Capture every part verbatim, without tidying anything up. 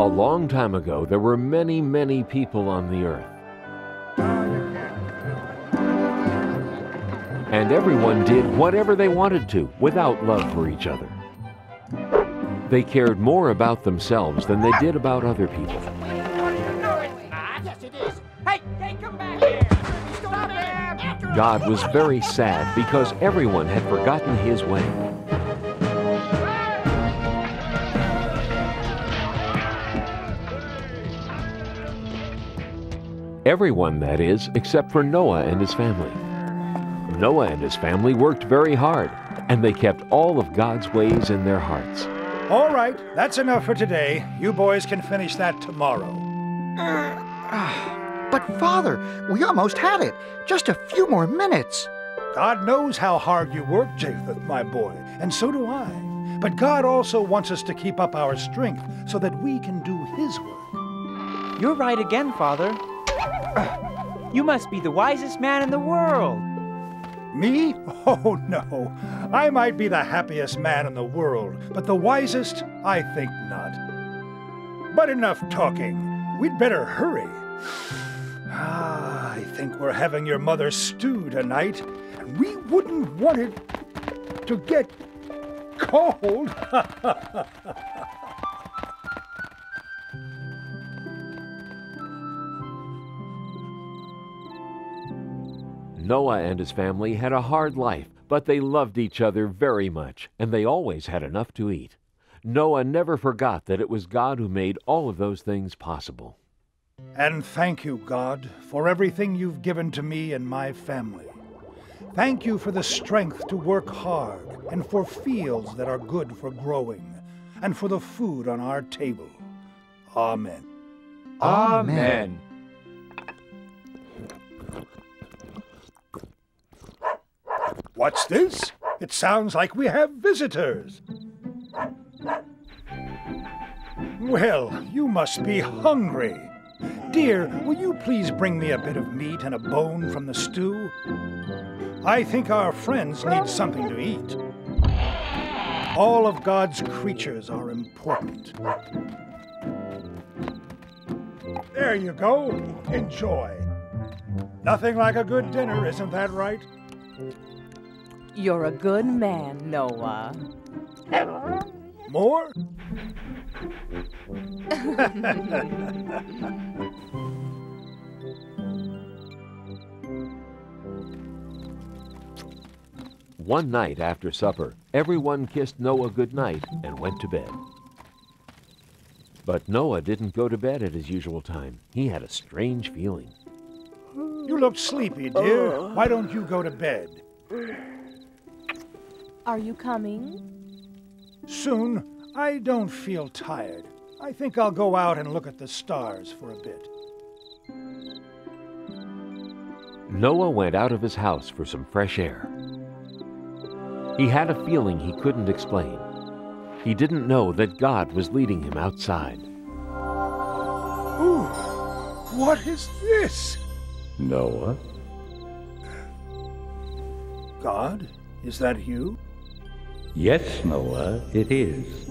A long time ago, there were many, many people on the earth. And everyone did whatever they wanted to, without love for each other. They cared more about themselves than they did about other people. God was very sad because everyone had forgotten his way. Everyone, that is, except for Noah and his family. Noah and his family worked very hard, and they kept all of God's ways in their hearts. All right, that's enough for today. You boys can finish that tomorrow. Uh, but Father, we almost had it. Just a few more minutes. God knows how hard you work, Japheth, my boy, and so do I. But God also wants us to keep up our strength so that we can do His work. You're right again, Father. You must be the wisest man in the world. Me? Oh, no. I might be the happiest man in the world, but the wisest? I think not. But enough talking. We'd better hurry. Ah, I think we're having your mother's stew tonight, and we wouldn't want it to get cold. Noah and his family had a hard life, but they loved each other very much, and they always had enough to eat. Noah never forgot that it was God who made all of those things possible. And thank you, God, for everything you've given to me and my family. Thank you for the strength to work hard, and for fields that are good for growing, and for the food on our table. Amen. Amen. What's this? It sounds like we have visitors. Well, you must be hungry. Dear, will you please bring me a bit of meat and a bone from the stew? I think our friends need something to eat. All of God's creatures are important. There you go. Enjoy. Nothing like a good dinner, isn't that right? You're a good man, Noah. More? One night after supper, everyone kissed Noah goodnight and went to bed. But Noah didn't go to bed at his usual time. He had a strange feeling. You look sleepy, dear. Oh. Why don't you go to bed? Are you coming? Soon. I don't feel tired. I think I'll go out and look at the stars for a bit. Noah went out of his house for some fresh air. He had a feeling he couldn't explain. He didn't know that God was leading him outside. Ooh, what is this? Noah? God? Is that you? Yes, Noah, it is.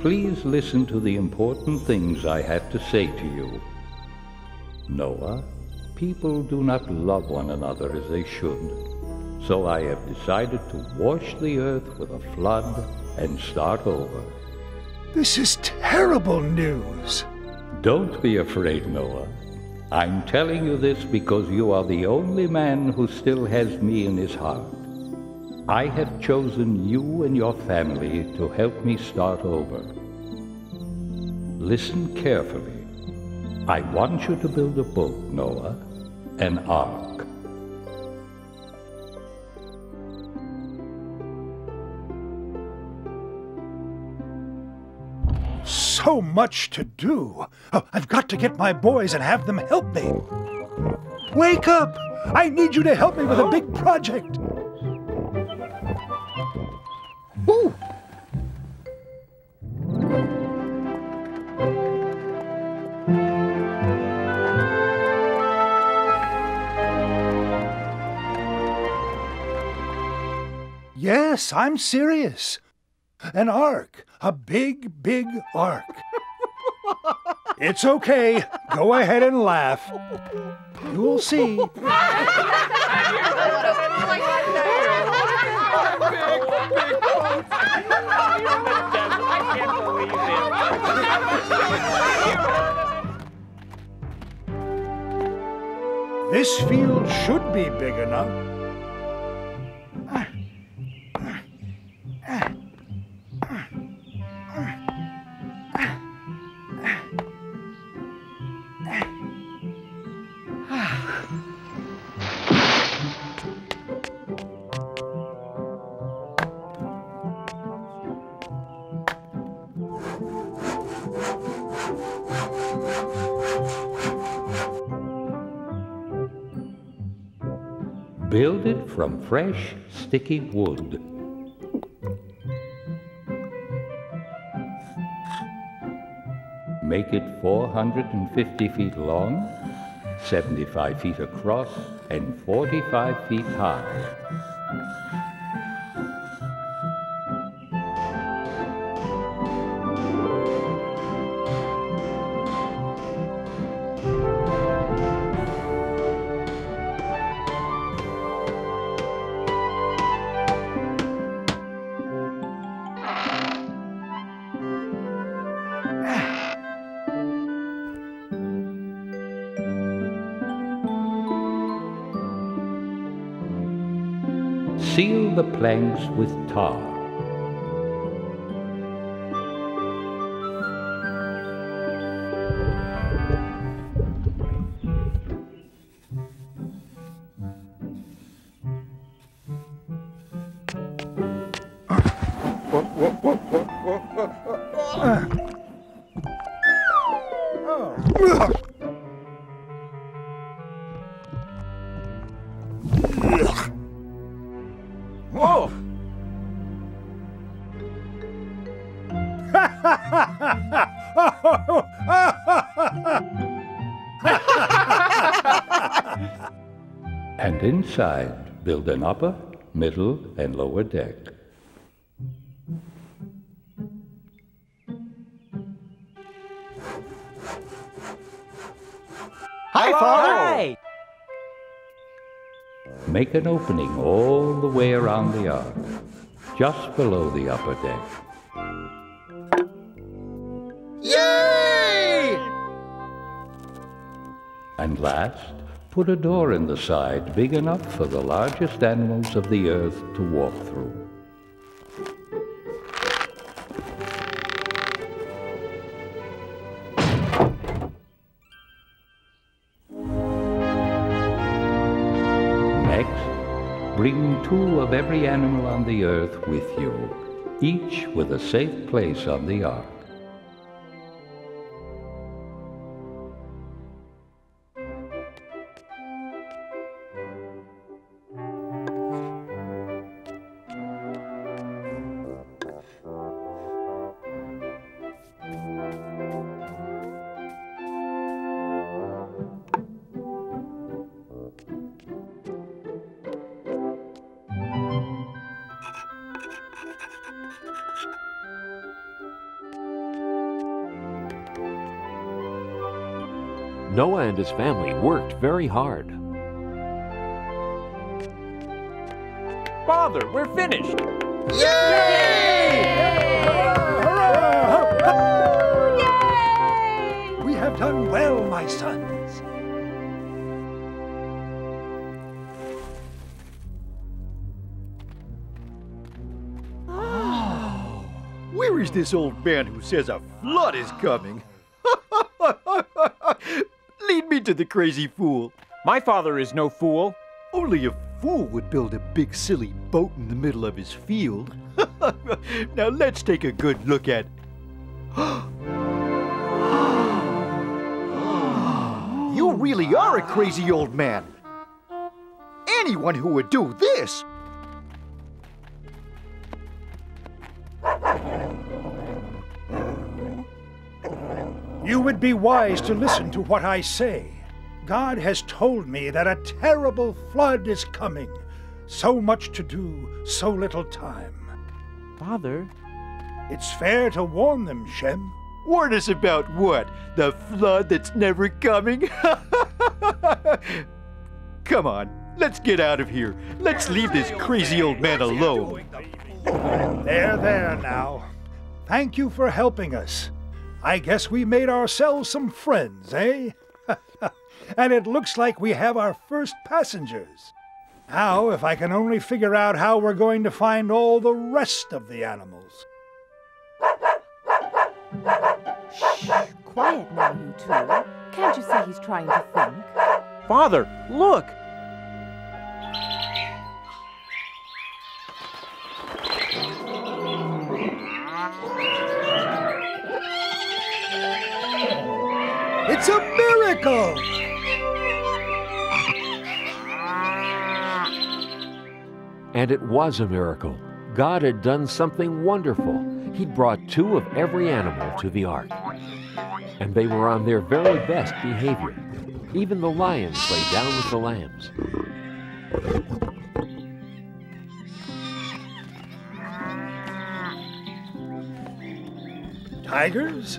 Please listen to the important things I have to say to you. Noah, people do not love one another as they should. So I have decided to wash the earth with a flood and start over. This is terrible news. Don't be afraid, Noah. I'm telling you this because you are the only man who still has me in his heart. I have chosen you and your family to help me start over. Listen carefully. I want you to build a boat, Noah, an ark. So much to do. Oh, I've got to get my boys and have them help me. Wake up! I need you to help me with a big project. Ooh. Yes, I'm serious. An ark. A big, big ark. It's okay. Go ahead and laugh. You will see. This field should be big enough. Build it from fresh, sticky wood. Make it four hundred fifty feet long, seventy-five feet across, and forty-five feet high. Seal the planks with tar. Whoa! And inside, build an upper, middle, and lower deck. Hi, Father! Hi. Make an opening all the way around the ark, just below the upper deck. Yay! And last, put a door in the side big enough for the largest animals of the earth to walk through. Bring two of every animal on the earth with you, each with a safe place on the ark. Noah and his family worked very hard. Father, we're finished! Yay! Yay! Hurrah! Hurrah! Yay! We have done well, my sons. Oh. Where is this old man who says a flood is coming? Lead me to the crazy fool. My father is no fool. Only a fool would build a big silly boat in the middle of his field. Now let's take a good look at... You really are a crazy old man. Anyone who would do this... You would be wise to listen to what I say. God has told me that a terrible flood is coming. So much to do, so little time. Father? It's fair to warn them, Shem. Warn us about what? The flood that's never coming? Come on, let's get out of here. Let's leave this crazy old man alone. There, there now. Thank you for helping us. I guess we made ourselves some friends, eh? And it looks like we have our first passengers. Now, if I can only figure out how we're going to find all the rest of the animals. Shh, quiet now, you two. Can't you see he's trying to think? Father, look! It's a miracle! And it was a miracle. God had done something wonderful. He'd brought two of every animal to the ark. And they were on their very best behavior. Even the lions lay down with the lambs. Tigers?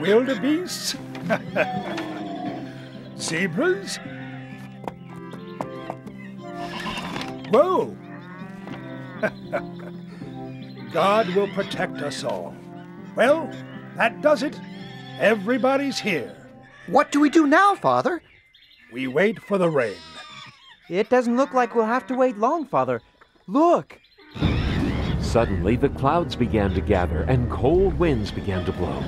Wildebeests? Zebras? Whoa! God will protect us all. Well, that does it. Everybody's here. What do we do now, Father? We wait for the rain. It doesn't look like we'll have to wait long, Father. Look! Suddenly, the clouds began to gather and cold winds began to blow.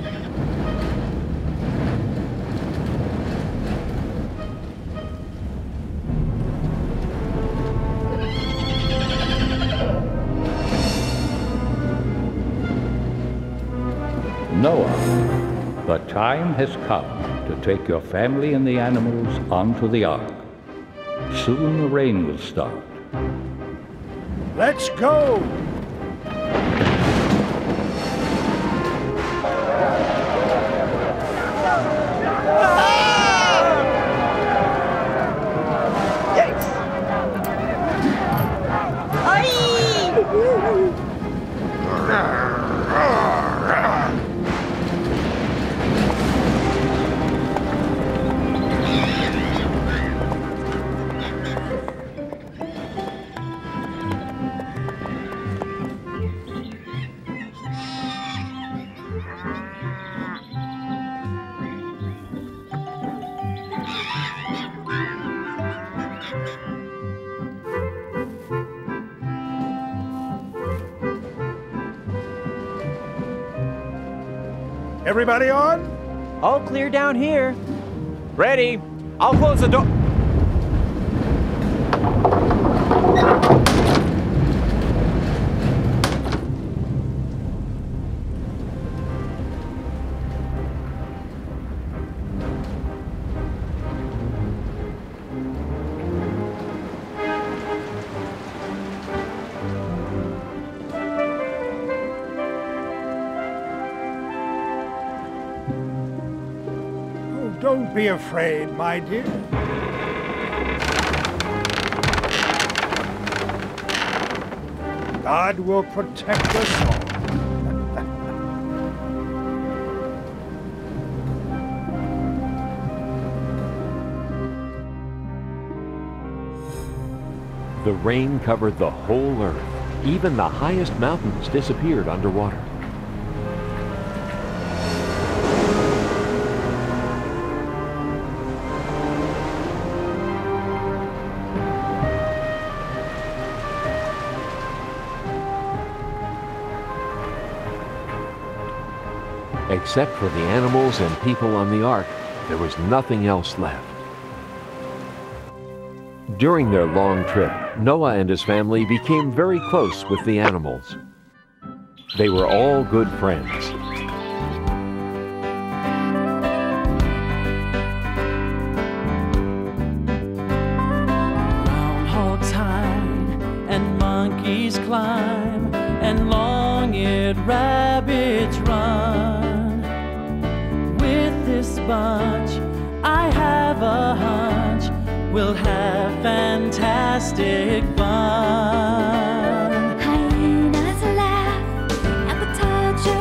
Noah, the time has come to take your family and the animals onto the ark. Soon the rain will start. Let's go! Everybody on? All clear down here. Ready. I'll close the door. Don't be afraid, my dear. God will protect us all. The rain covered the whole earth. Even the highest mountains disappeared underwater. Except for the animals and people on the ark, there was nothing else left. During their long trip, Noah and his family became very close with the animals. They were all good friends. Groundhogs hide and monkeys climb and long-eared rabbits run. Bunch. I have a hunch we'll have fantastic fun. Hyenas laugh at the touch of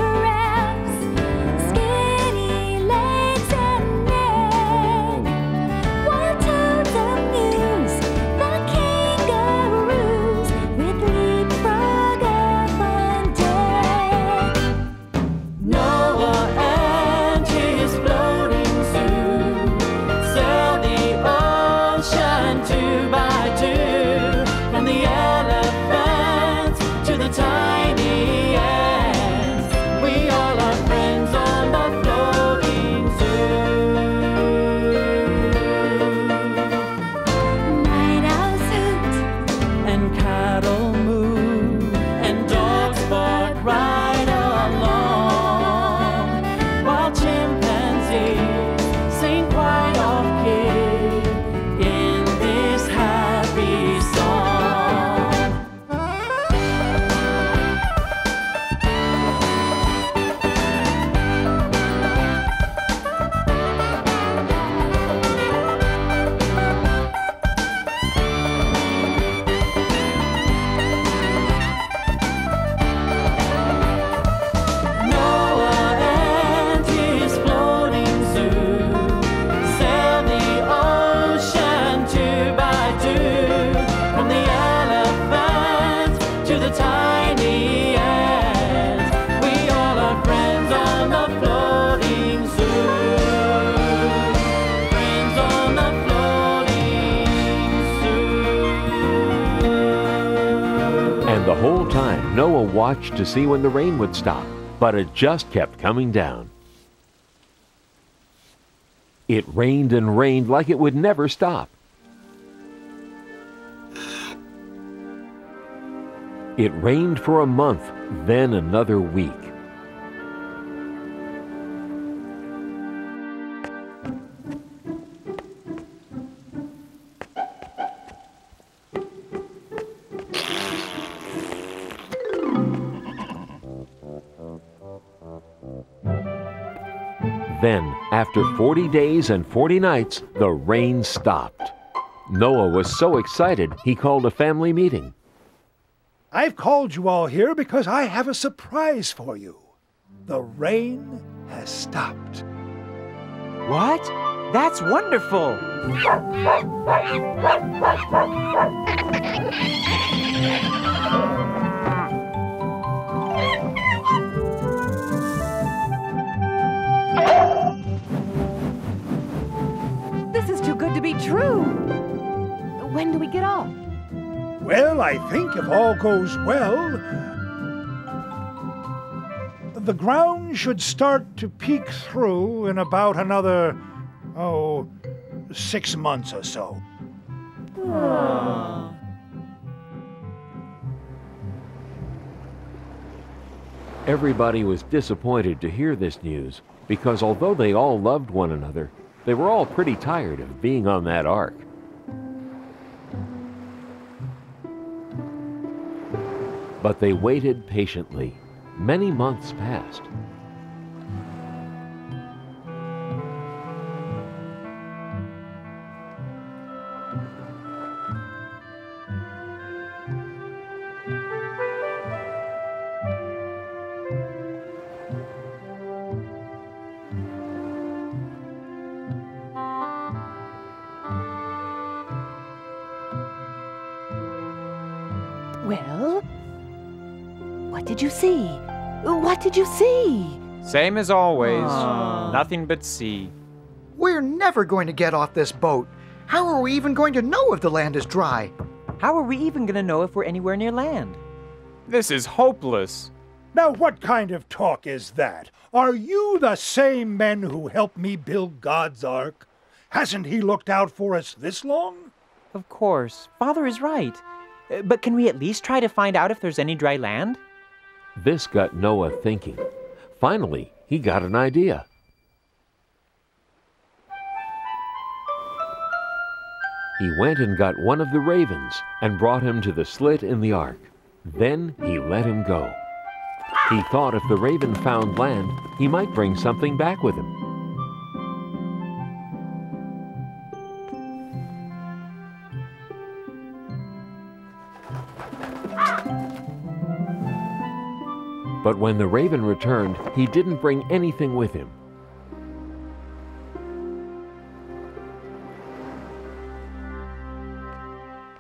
time, Noah watched to see when the rain would stop, but it just kept coming down. It rained and rained like it would never stop. It rained for a month, then another week. Then, after forty days and forty nights, the rain stopped. Noah was so excited, he called a family meeting. I've called you all here because I have a surprise for you. The rain has stopped. What? That's wonderful! To be true. When do we get off? Well, I think if all goes well, the ground should start to peek through in about another, oh, six months or so. Aww. Everybody was disappointed to hear this news because although they all loved one another, they were all pretty tired of being on that ark. But they waited patiently. Many months passed. Well, what did you see? What did you see? Same as always. Aww. Nothing but sea. We're never going to get off this boat. How are we even going to know if the land is dry? How are we even going to know if we're anywhere near land? This is hopeless. Now what kind of talk is that? Are you the same men who helped me build God's Ark? Hasn't he looked out for us this long? Of course. Father is right. But can we at least try to find out if there's any dry land? This got Noah thinking. Finally, he got an idea. He went and got one of the ravens and brought him to the slit in the ark. Then he let him go. He thought if the raven found land, he might bring something back with him. But when the raven returned, he didn't bring anything with him.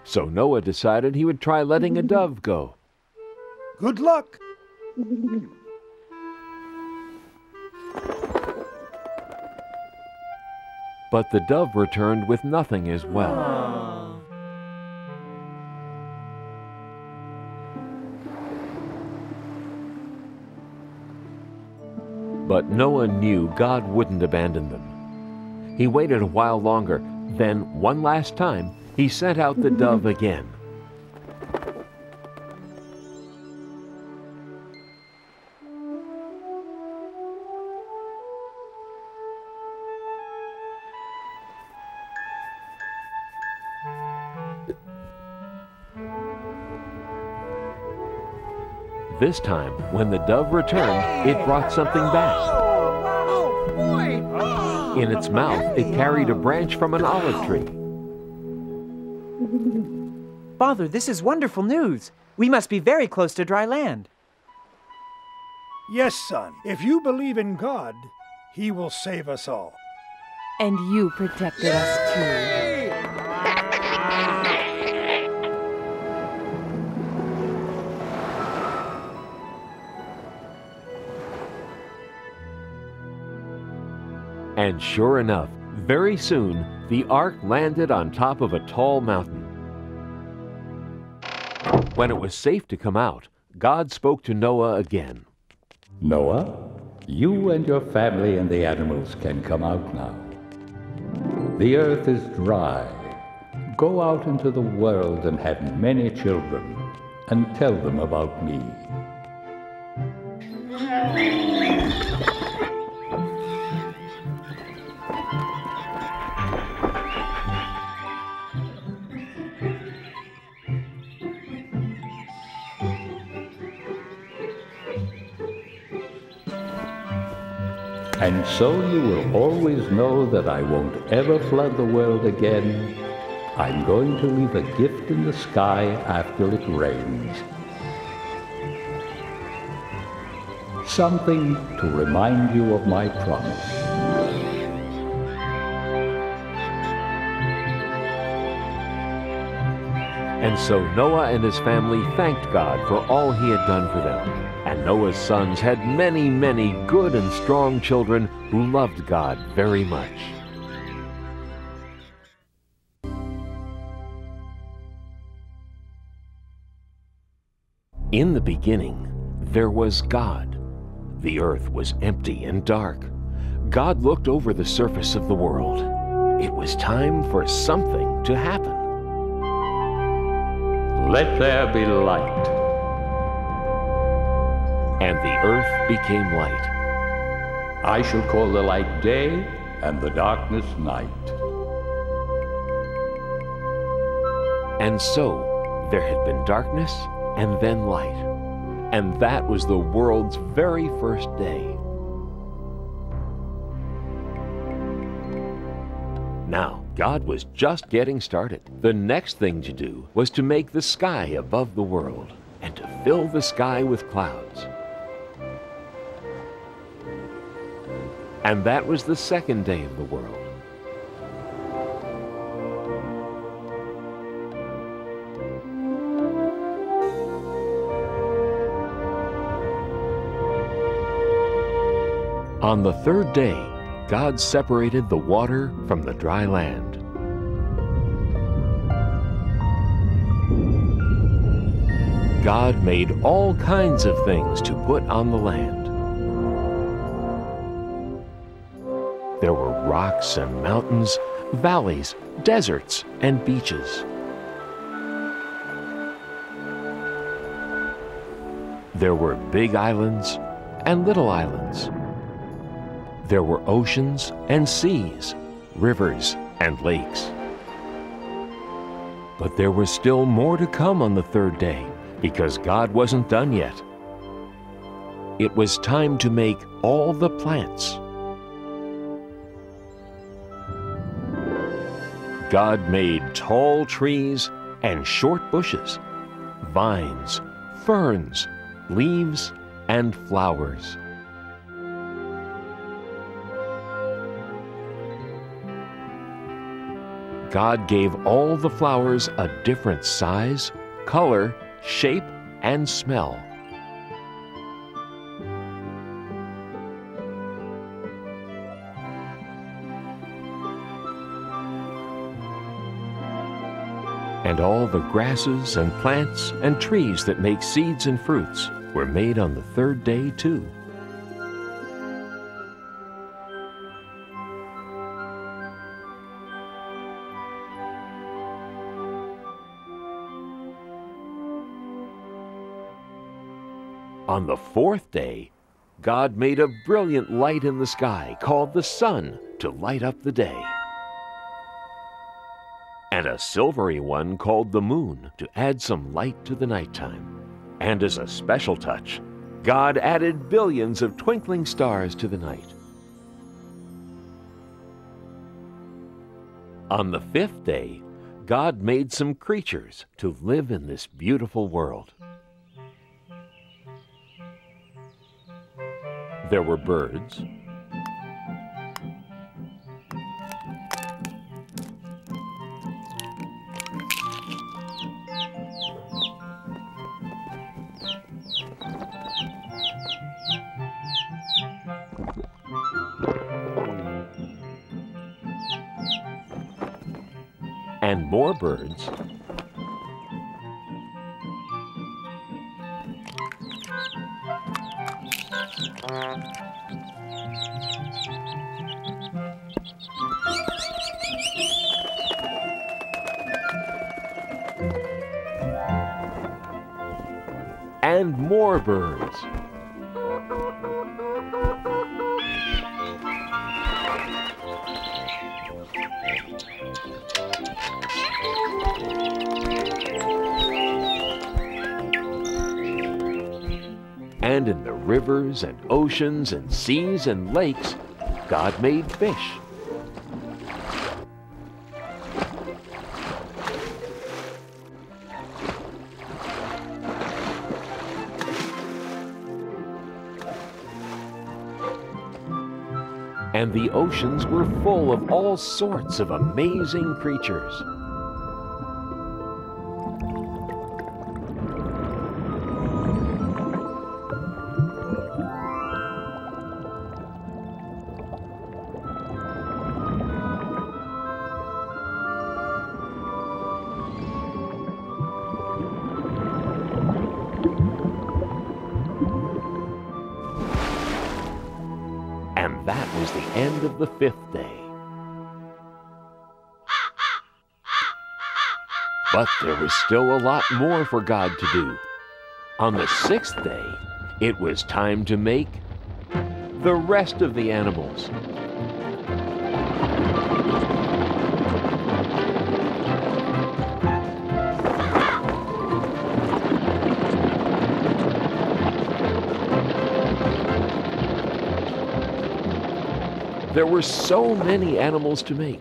So Noah decided he would try letting a dove go. Good luck! But the dove returned with nothing as well. Aww. But Noah knew God wouldn't abandon them. He waited a while longer, then one last time, he sent out the dove again. This time, when the dove returned, it brought something back. Oh, boy. Oh. In its mouth, it carried a branch from an olive tree. Father, this is wonderful news. We must be very close to dry land. Yes, son. If you believe in God, He will save us all. And you protected Yay! Us, too. And sure enough, very soon, the ark landed on top of a tall mountain. When it was safe to come out, God spoke to Noah again. Noah, you and your family and the animals can come out now. The earth is dry. Go out into the world and have many children, and tell them about me. And so you will always know that I won't ever flood the world again. I'm going to leave a gift in the sky after it rains. Something to remind you of my promise. And so Noah and his family thanked God for all he had done for them. And Noah's sons had many, many good and strong children who loved God very much. In the beginning, there was God. The earth was empty and dark. God looked over the surface of the world. It was time for something to happen. Let there be light. And the earth became light. I shall call the light day, and the darkness night. And so, there had been darkness, and then light. And that was the world's very first day. Now, God was just getting started. The next thing to do was to make the sky above the world, and to fill the sky with clouds. And that was the second day of the world. On the third day, God separated the water from the dry land. God made all kinds of things to put on the land. There were rocks and mountains, valleys, deserts, and beaches. There were big islands and little islands. There were oceans and seas, rivers and lakes. But there was still more to come on the third day, because God wasn't done yet. It was time to make all the plants. God made tall trees and short bushes, vines, ferns, leaves, and flowers. God gave all the flowers a different size, color, shape, and smell. And all the grasses and plants and trees that make seeds and fruits were made on the third day too. On the fourth day, God made a brilliant light in the sky called the sun to light up the day, and a silvery one called the moon to add some light to the nighttime. And as a special touch, God added billions of twinkling stars to the night. On the fifth day, God made some creatures to live in this beautiful world. There were birds, and more birds, And more birds. And in the rivers and oceans and seas and lakes, God made fish. And the oceans were full of all sorts of amazing creatures. And that was the end of the fifth day. But there was still a lot more for God to do. On the sixth day, it was time to make the rest of the animals. There were so many animals to make.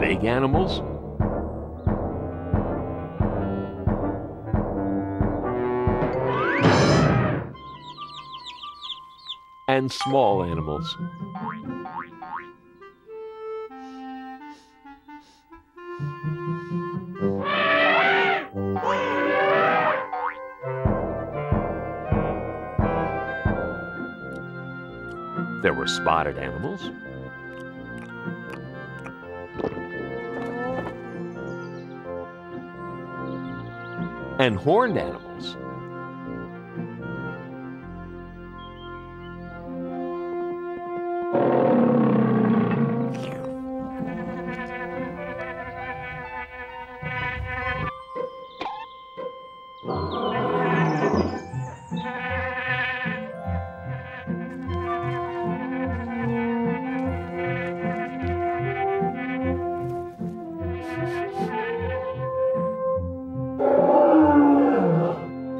Big animals. And small animals. There were spotted animals, and horned animals,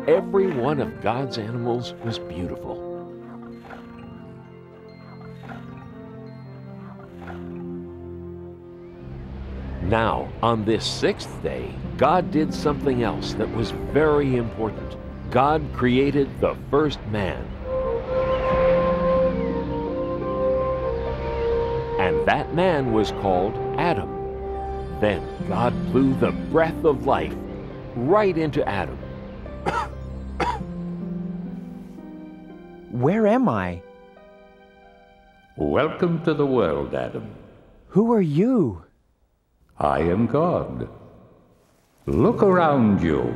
Every one of God's animals was beautiful. Now, on this sixth day, God did something else that was very important. God created the first man. And that man was called Adam. Then God blew the breath of life right into Adam. Where am I? Welcome to the world, Adam. Who are you? I am God. Look around you.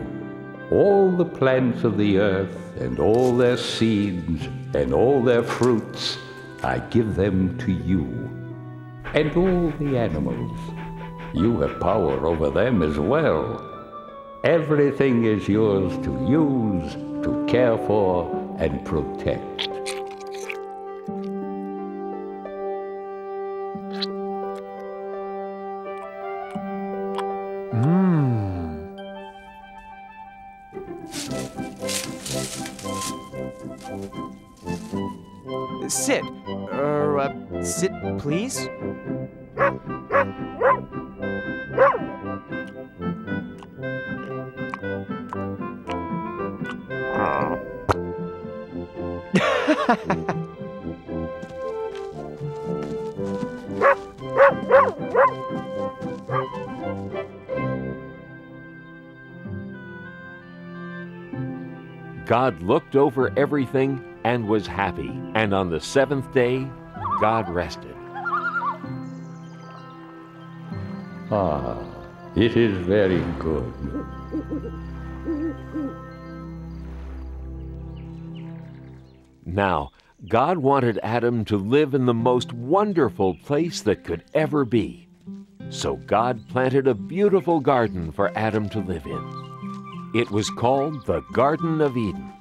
All the plants of the earth and all their seeds and all their fruits, I give them to you. And all the animals. You have power over them as well. Everything is yours to use, to care for, and protect. Mm. Sit, er, uh, sit, please. God looked over everything and was happy. And on the seventh day, God rested. Ah, it is very good. Now, God wanted Adam to live in the most wonderful place that could ever be. So God planted a beautiful garden for Adam to live in. It was called the Garden of Eden.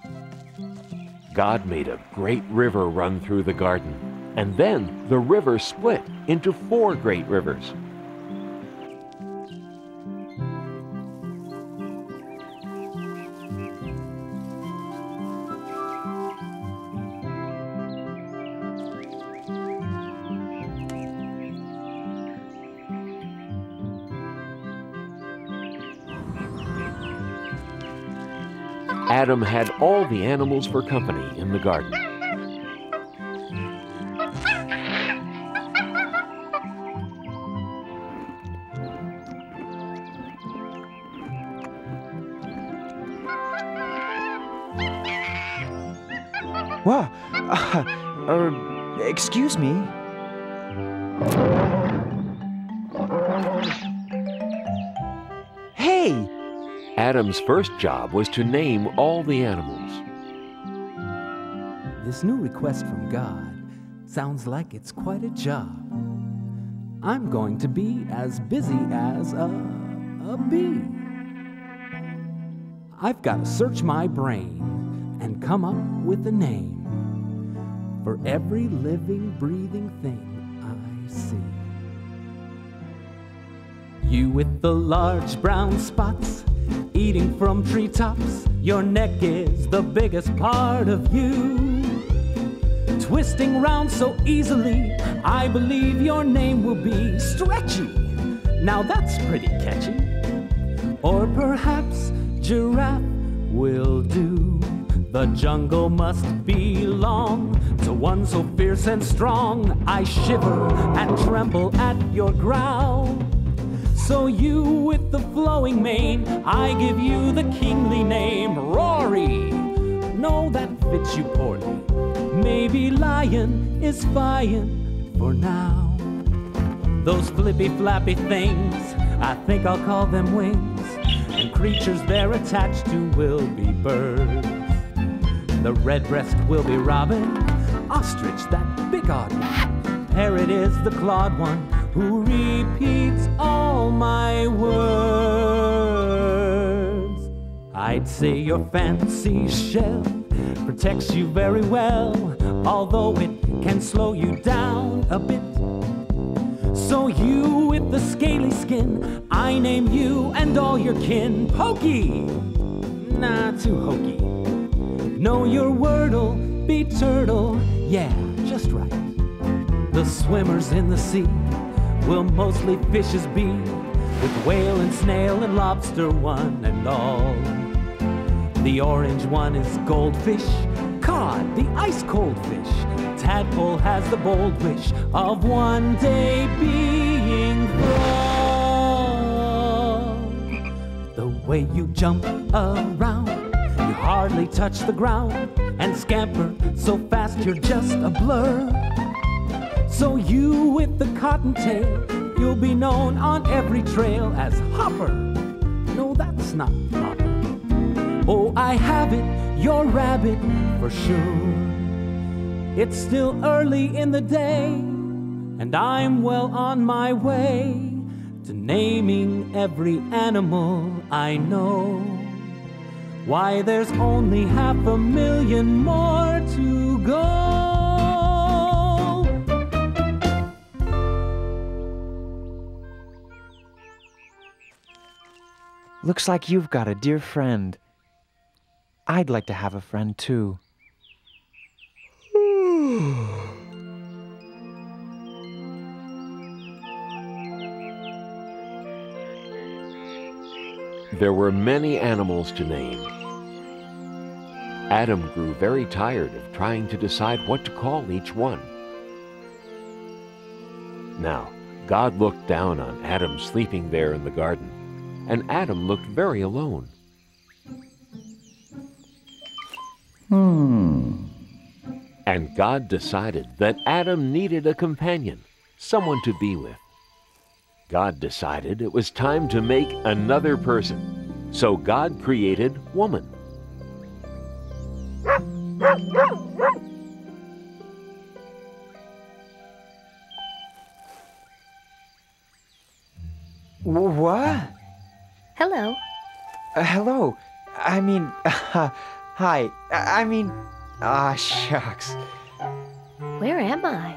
God made a great river run through the garden, and then the river split into four great rivers. Adam had all the animals for company in the garden. Wow, uh, uh, excuse me. Hey! Adam's first job was to name all the animals. This new request from God sounds like it's quite a job. I'm going to be as busy as a, a bee. I've got to search my brain and come up with a name for every living, breathing thing I see. You with the large brown spots, eating from treetops, your neck is the biggest part of you. Twisting round so easily, I believe your name will be Stretchy. Now that's pretty catchy. Or perhaps Giraffe will do. The jungle must belong to one so fierce and strong. I shiver and tremble at your growl. So you with the flowing mane, I give you the kingly name, Rory. No, that fits you poorly. Maybe Lion is fine for now. Those flippy flappy things, I think I'll call them wings. And creatures they're attached to will be birds. The redbreast will be robin, ostrich, that big odd one. Parrot is the clawed one, who repeats all my words. I'd say your fancy shell protects you very well, although it can slow you down a bit. So you with the scaly skin, I name you and all your kin Pokey. Nah, too hokey. No, your word'll be turtle. Yeah, just right. The swimmers in the sea will mostly fishes be, with whale and snail and lobster one and all. The orange one is goldfish, cod the ice-cold fish, tadpole has the bold wish of one day being frog. The way you jump around, you hardly touch the ground, and scamper so fast you're just a blur. So you with the cottontail, you'll be known on every trail as Hopper. No, that's not proper. Oh, I have it, your rabbit for sure. It's still early in the day, and I'm well on my way to naming every animal I know. Why, there's only half a million more to go. Looks like you've got a dear friend. I'd like to have a friend too. There were many animals to name. Adam grew very tired of trying to decide what to call each one. Now, God looked down on Adam sleeping there in the garden. And Adam looked very alone. Hmm. And God decided that Adam needed a companion, someone to be with. God decided it was time to make another person. So God created woman. What? Hello. Uh, hello. I mean, uh, hi. I mean, ah, uh, shucks. Where am I?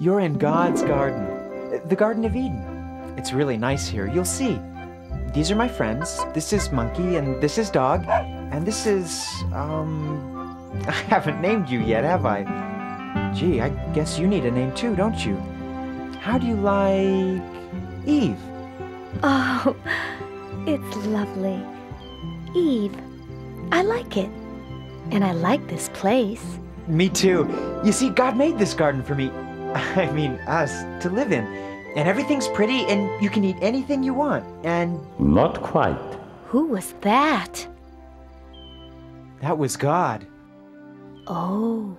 You're in God's garden, the Garden of Eden. It's really nice here, you'll see. These are my friends. This is Monkey, and this is Dog, and this is, um... I haven't named you yet, have I? Gee, I guess you need a name too, don't you? How do you like... Eve? Oh, it's lovely. Eve. I like it. And I like this place. Me too. You see, God made this garden for me. I mean, us, to live in. And everything's pretty, and you can eat anything you want, and... Not quite. Who was that? That was God. Oh.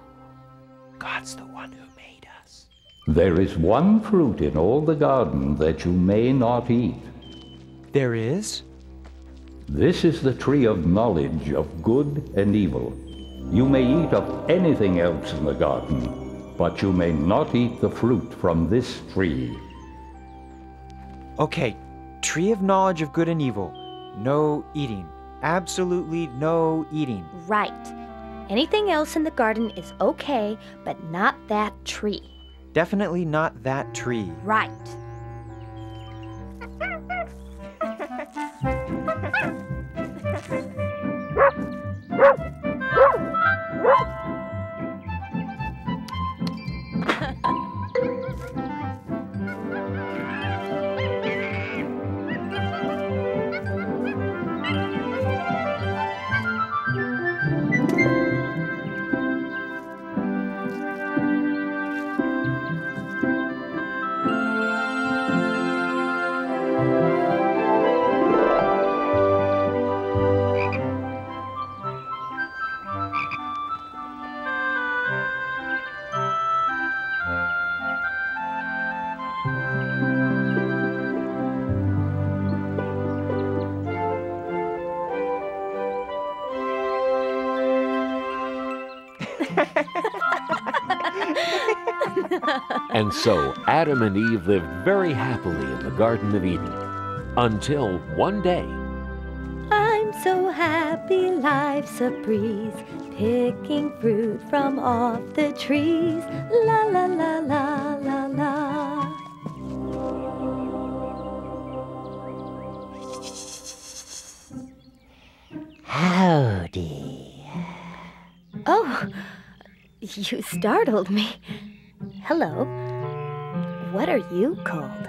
God's the one who made us. There is one fruit in all the garden that you may not eat. There is? This is the tree of knowledge of good and evil. You may eat of anything else in the garden, but you may not eat the fruit from this tree. Okay, tree of knowledge of good and evil. No eating. Absolutely no eating. Right. Anything else in the garden is okay, but not that tree. Definitely not that tree. Right. And so Adam and Eve lived very happily in the Garden of Eden, until one day. I'm so happy, life's a breeze, picking fruit from off the trees, la la la la la la. Howdy. Oh, you startled me. Hello. What are you called?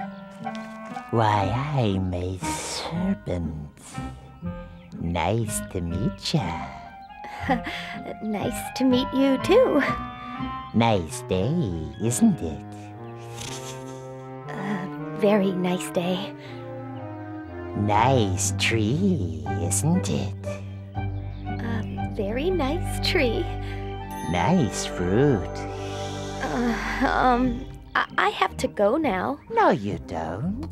Why, I'm a serpent. Nice to meet ya. Nice to meet you, too. Nice day, isn't it? A very nice day. Nice tree, isn't it? A very nice tree. Nice fruit. Uh, um... I have to go now. No, you don't.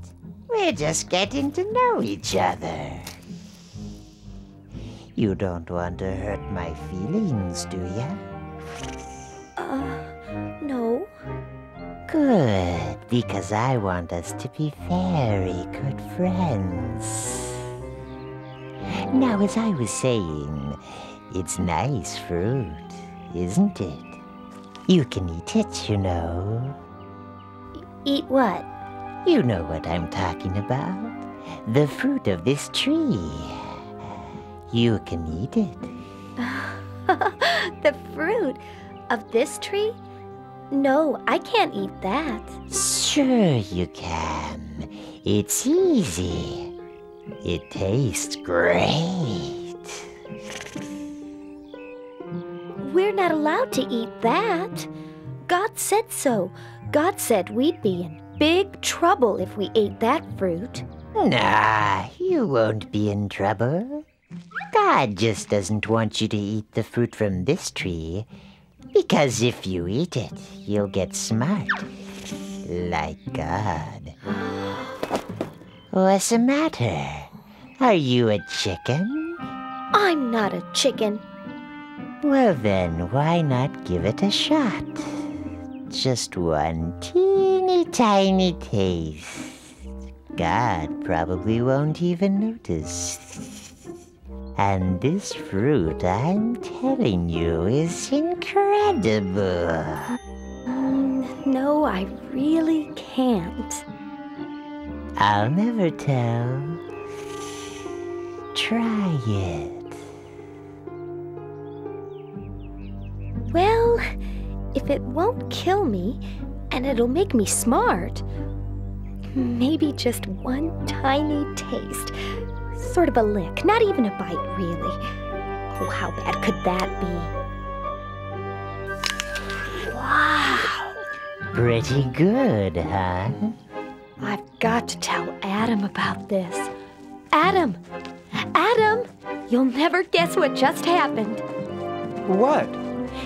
We're just getting to know each other. You don't want to hurt my feelings, do ya? Uh, no. Good, because I want us to be very good friends. Now, as I was saying, it's nice fruit, isn't it? You can eat it, you know. Eat what? You know what I'm talking about. The fruit of this tree. You can eat it. The fruit of this tree? No, I can't eat that. Sure you can. It's easy. It tastes great. We're not allowed to eat that. God said so. God said we'd be in big trouble if we ate that fruit. Nah, you won't be in trouble. God just doesn't want you to eat the fruit from this tree, because if you eat it, you'll get smart, like God. What's the matter? Are you a chicken? I'm not a chicken. Well then, why not give it a shot? Just one teeny tiny taste. God probably won't even notice. And this fruit, I'm telling you, is incredible. Um, no, I really can't. I'll never tell. Try it. Well, if it won't kill me, and it'll make me smart, maybe just one tiny taste. Sort of a lick, not even a bite, really. Oh, how bad could that be? Wow! Pretty good, huh? I've got to tell Adam about this. Adam! Adam! You'll never guess what just happened. What?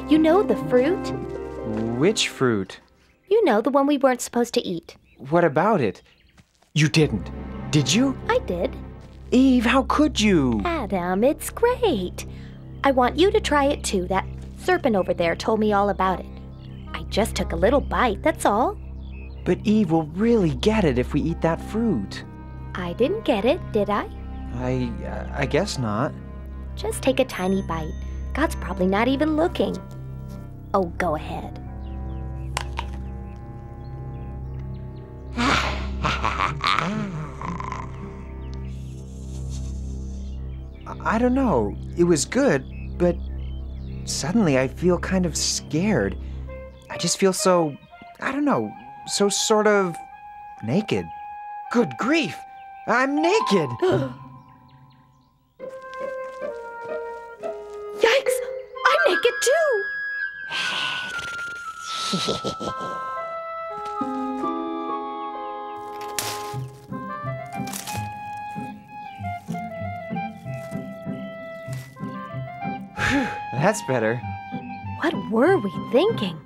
You know the fruit? Which fruit? You know, the one we weren't supposed to eat. What about it? You didn't, did you? I did. Eve, how could you? Adam, it's great. I want you to try it too. That serpent over there told me all about it. I just took a little bite, that's all. But Eve will really get it if we eat that fruit. I didn't get it, did I? I, uh, I guess not. Just take a tiny bite. God's probably not even looking. Oh, go ahead. I don't know. It was good, but suddenly I feel kind of scared. I just feel so, I don't know, so sort of naked. Good grief! I'm naked! Yikes! I'm naked too! That's better. What were we thinking?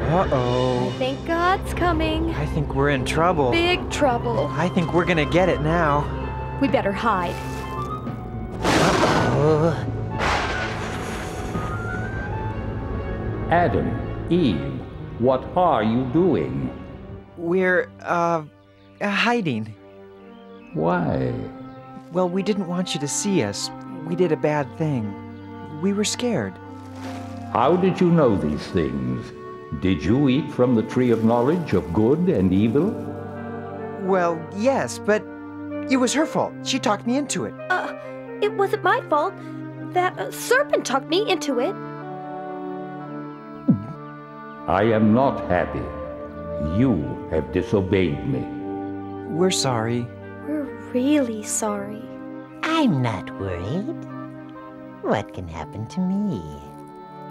Uh-oh. I think God's coming. I think we're in trouble. Big trouble. I think we're gonna get it now. We better hide. Uh-oh. Adam, Eve, what are you doing? We're, uh, hiding. Why? Well, we didn't want you to see us. We did a bad thing. We were scared. How did you know these things? Did you eat from the tree of knowledge of good and evil? Well, yes, but it was her fault. She talked me into it. Uh, it wasn't my fault. That uh, serpent talked me into it. I am not happy. You have disobeyed me. We're sorry. We're really sorry. I'm not worried. What can happen to me?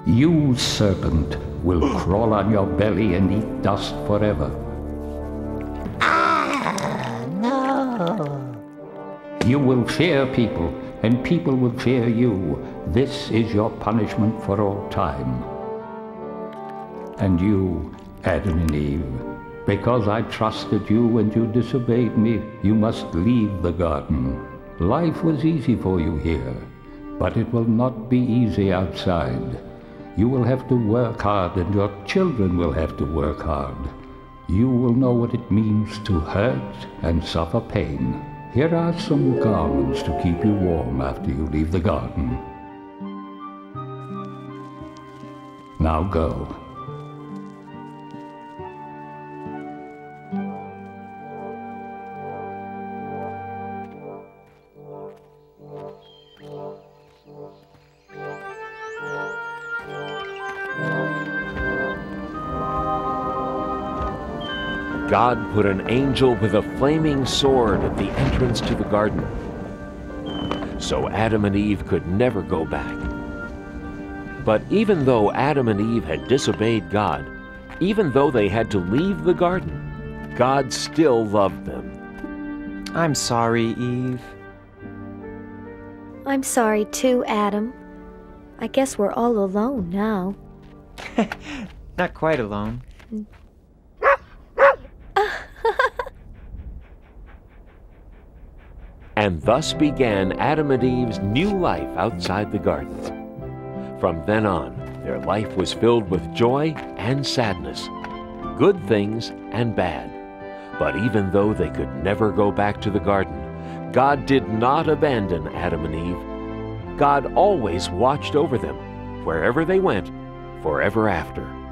You, serpent, will crawl on your belly and eat dust forever. Ah, no! You will fear people, and people will fear you. This is your punishment for all time. And you, Adam and Eve, because I trusted you and you disobeyed me, you must leave the garden. Life was easy for you here. But it will not be easy outside. You will have to work hard, and your children will have to work hard. You will know what it means to hurt and suffer pain. Here are some garments to keep you warm after you leave the garden. Now go. God put an angel with a flaming sword at the entrance to the garden, so Adam and Eve could never go back. But even though Adam and Eve had disobeyed God, even though they had to leave the garden, God still loved them. I'm sorry, Eve. I'm sorry too, Adam. I guess we're all alone now. Not quite alone. And thus began Adam and Eve's new life outside the garden. From then on, their life was filled with joy and sadness, good things and bad. But even though they could never go back to the garden, God did not abandon Adam and Eve. God always watched over them, wherever they went, forever after.